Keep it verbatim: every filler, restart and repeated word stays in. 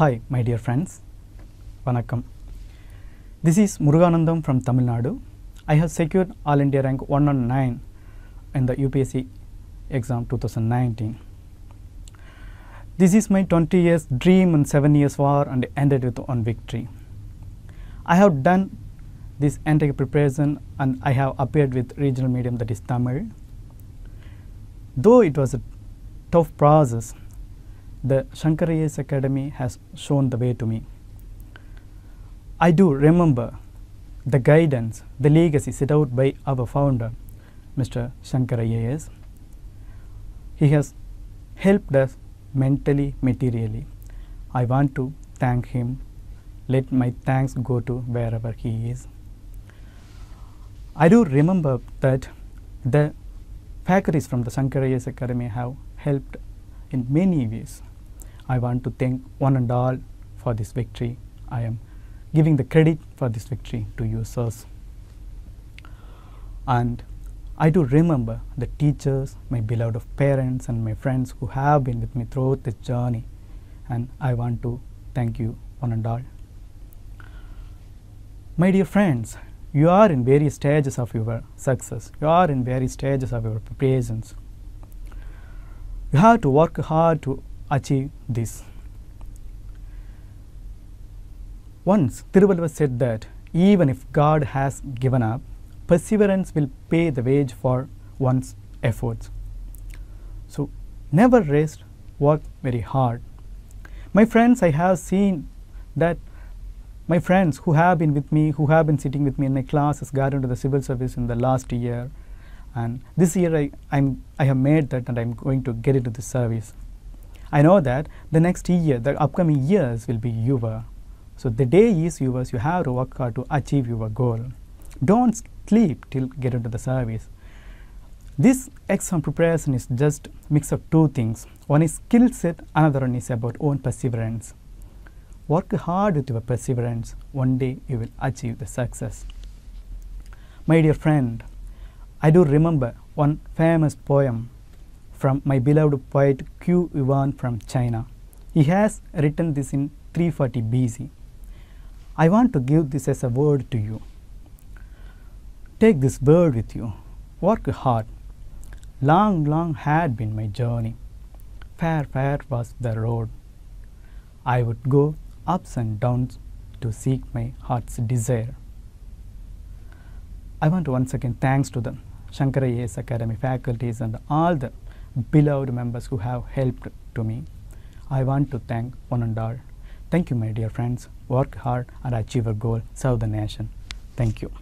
Hi, my dear friends. Vanakkam. This is Muruganantham from Tamil Nadu. I have secured All India rank one oh nine in the U P S C exam twenty nineteen. This is my twenty years dream and seven years war, and ended with one victory. I have done this entire preparation and I have appeared with regional medium, that is Tamil. Though it was a tough process, the Shankar I A S Academy has shown the way to me. I do remember the guidance, the legacy set out by our founder, Mister Shankar I A S. He has helped us mentally, materially. I want to thank him. Let my thanks go to wherever he is. I do remember that the faculties from the Shankar I A S Academy have helped in many ways. I want to thank one and all for this victory. I am giving the credit for this victory to you, sirs. And I do remember the teachers, my beloved parents and my friends who have been with me throughout this journey, and I want to thank you one and all. My dear friends, you are in various stages of your success. You are in various stages of your preparations. You have to work hard to achieve this. Once Tiruvalluvar said that even if God has given up, perseverance will pay the wage for one's efforts. So never rest, work very hard. My friends, I have seen that my friends who have been with me, who have been sitting with me in my classes, got into the civil service in the last year. And this year I, I'm, I have made that, and I'm going to get into the service. I know that the next year, the upcoming years will be yours. So the day is yours. You have to work hard to achieve your goal. Don't sleep till get into the service. This exam preparation is just mix of two things. One is skill set, another one is about own perseverance. Work hard with your perseverance. One day you will achieve the success. My dear friend, I do remember one famous poem from my beloved poet Q. Yuan from China. He has written this in three forty B C. I want to give this as a word to you. Take this word with you. Work hard. Long, long had been my journey. Fair, fair was the road. I would go ups and downs to seek my heart's desire. I want to once again thanks to them. Shankar I A S Academy faculties and all the beloved members who have helped to me. I want to thank one and all. Thank you, my dear friends. Work hard and achieve a goal. Serve the nation. Thank you.